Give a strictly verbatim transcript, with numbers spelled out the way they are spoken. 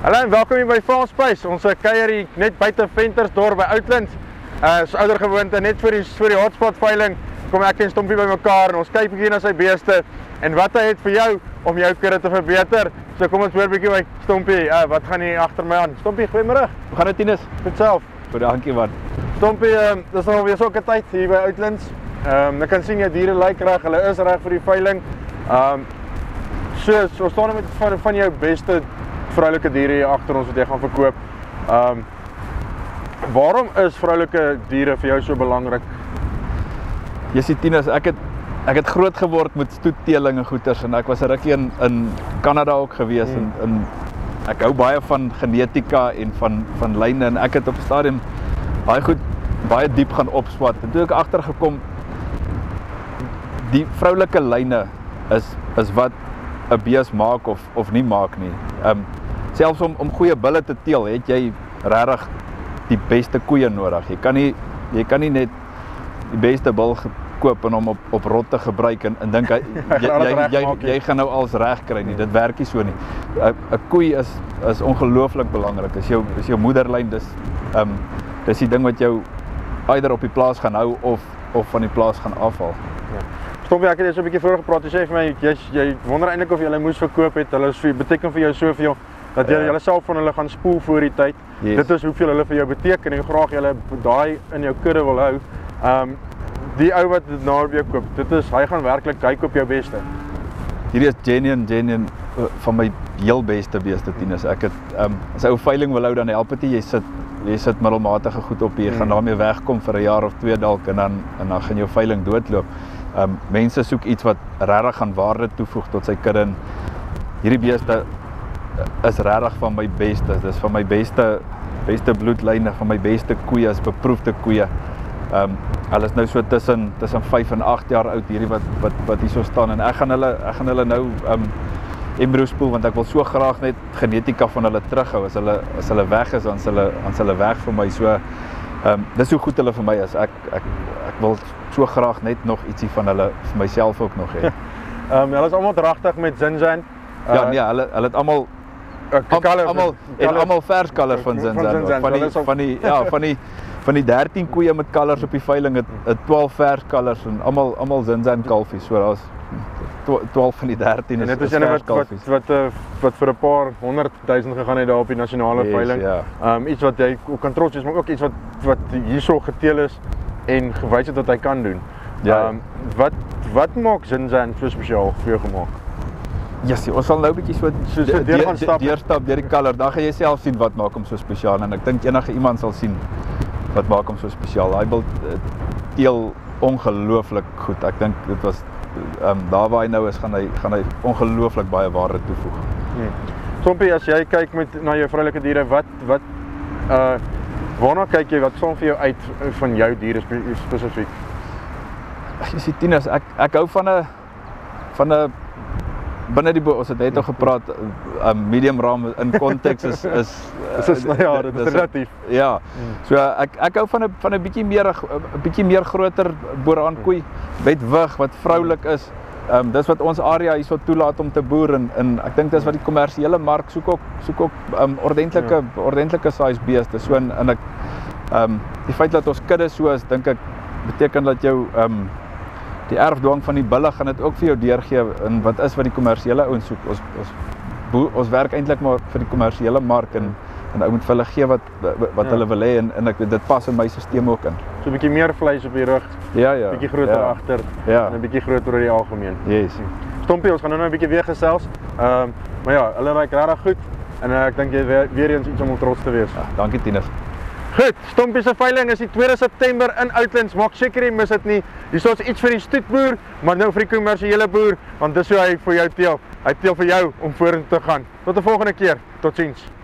Hallo en welkom hier by Farmspace. Ons kuier hier net buite Ventersdorp by Outlands. Uh so oudergewoonte net vir die vir die Hotspot veiling kom ek en Stompie bymekaar en ons kyk bietjie na sy beeste en wat hy het vir jou om jou kudde te verbeter. So kom ons hoor bietjie by Stompie. Uh wat gaan hier agter my aan? Stompie, goeiemôre. Hoe gaan dit, Tienus? Goed self. Goed, dankie man. Stompie, ehm um, dis nou weer so 'n tyd hier by Outlands. Ehm um, ek kan sien jou diere lyk reg. Hulle is reg vir die veiling. Ehm um, so so staan met van van jou beste vroulike dieren hier achter ons wat jy gaan verkoop. Um, waarom is vroulike dieren vir jou so belangrijk? Jy sê Tienus, ek het, ek het groot geword met stoetteling en goeters en ek was een rukkie in, in Canada ook gewees mm. en, en ek hou baie van genetika en van, van lyne en ek het op stadium baie goed, baie diep gaan opswat en toe ek achtergekom die vroulike lyne is, is wat een bees maak of, of nie maak nie. Um, Selfs om, om goeie bulle te teel, het jy rarig die beste koeie nodig. Jy kan nie, jy kan nie net die beste bul koop en om op, op rot te gebruik en, en dink, jy, jy, jy, jy, jy gaan nou alles reg kry nie, dit werk nie so nie. Een koei is, is ongelooflik belangrik, is jou, is jou moederlyn, dis, um, dis die ding wat jou either op die plaas gaan hou of, of van die plaas gaan afhaal. Ja. Stompie, ek het hier so 'n bietjie voor gepraat, jy sê vir my, jy, jy wonder eintlik of jy hulle moes verkoop het, hulle is, beteken vir jou soveel, dat jy hulle self van hulle gaan spoel voor die tyd, yes. Dit is hoeveel hulle vir jou beteken, en hoe graag jy hulle daai in jou kudde wil hou, um, die ou wat dit na weer koop, dit is, hy gaan werklik kyk op jou beste. Hierdie is genuine, genuine, van my heel beste beeste, Tienus, ek het, um, as ou veiling wil hou, dan help het nie, jy sit, jy sit middelmatige goed op hier, gaan daarmee wegkom vir een jaar of twee dalk, en dan, en dan gaan jou veiling doodloop. Um, mense soek iets wat regtig aan waarde toevoeg tot sy kudde. Hierdie beeste is regtig van my beste. Dit is van my beste, beste bloedlyne, van my beste koeie, is beproefde koeie. Um, hulle is nou so tussen tussen vyf en agt jaar oud hierdie wat wat wat hier so staan en ek gaan hulle ek gaan hulle nou um, embryo spoel want ek wil so graag net genetika van hulle terughou. As hulle as hulle weg is, dan hulle dan hulle weg vir my so. Um, dis hoe goed hulle vir my is. Ek ek ek wil so graag net nog ietsie van hulle vir myself ook nog hê. um, hulle is almal dragtig met Zinzan. Uh, ja, nee, hulle hulle het almal almal en almal vers kalvers van Zinzan. Van die van die ja, van die van die dertien koeie met kalvers op die veiling het, het twaalf vers kalvers en almal almal Zinzan kalfies. So daar's twaalf van die dertien is. En dit is, is ene wat wat wat, uh, wat vir 'n paar honderd duisend gegaan het daar op die nasionale yes, veiling. Yeah. Um, iets wat jy kan trots wees, maar ook iets wat wat hierso geteel is en gewys het wat hy kan doen. Ja. Um, wat wat maak Zinzan so spesiaal vir jou gemaak? Jessie, ons sal nou 'n bietjie so so, so deur gaan stap, deurstap deur die kalver. Dan gaan jy self sien wat maak hom so spesiaal en ek dink enige iemand sal sien wat maak hom so spesiaal. Hy wil teel ongelooflik goed. Ek dink dit was Um, daar waar hy nou is, gaan hy, gaan hy ongelooflik baie waarde toevoeg. Hmm. Stompie, as jy kyk met, na jou vroulike diere, wat, wat, uh, waarna kyk jy, wat staan vir jou uit van jou diere spe specifiek? Jy sê Tienus, ek, ek hou van 'n, van 'n, binnen die boot, ons het net al gepraat, um, medium raam in konteks is, is, is, is uh, ja, dit is relatief. Ja, mm. so ek, ek hou van 'n van 'n bietjie meer, 'n bietjie meer groter boeraankoei, met wig, wat vroulik is. Um, dis wat ons area hierso toelaat om te boer en, en ek dink dis wat die kommersiële mark soek ook, soek ook um, ordentlike, ja. ordentlike size beeste. So en, en ek, um, die feit dat ons kudde so is, dink ek, beteken dat jou, um, die erfdwang van die bulle gaan dit ook vir jou deurgee en wat is wat die kommersiële ouens soek. Ons, ons, ons werk eintlik maar vir die kommersiële mark en, en ou moet vir hulle gee wat, wat ja. hulle wil hê en, en ek, dit pas in my systeem ook in. So 'n bietjie meer vleis op die rug, ja, ja, 'n bietjie groter ja, agter ja. en 'n bietjie groter oor die algemeen. Yes. Stompie, ons gaan nou 'n bietjie weer gesels, um, maar ja, hulle lyk regtig goed en uh, ek dink jy weer, weer eens iets om trots te wees. Ja, dankie Tienus. Goed, Stompie se veiling is die tweede September in Outlands, maak seker jy mis dit nie. Hier is iets vir die stoetboer, maar nou vir die kommersiële boer, want dis hoe hy vir jou teel. Hy teel vir jou om vorentoe te gaan. Tot 'n volgende keer, totsiens.